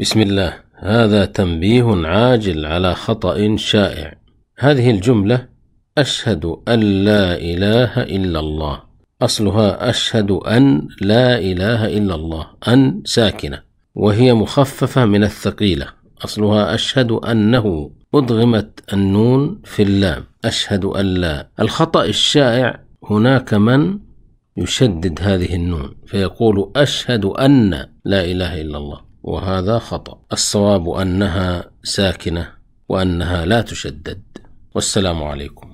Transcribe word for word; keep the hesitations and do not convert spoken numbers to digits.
بسم الله. هذا تنبيه عاجل على خطأ شائع. هذه الجملة أشهد أن لا إله إلا الله، أصلها أشهد أن لا إله إلا الله، أن ساكنة وهي مخففة من الثقيلة، أصلها أشهد أنه، أدغمت النون في اللام، أشهد أن لا. الخطأ الشائع هناك من يشدد هذه النون فيقول أشهد أن لا إله إلا الله، وهذا خطأ. الصواب أنها ساكنة وأنها لا تشدد. والسلام عليكم.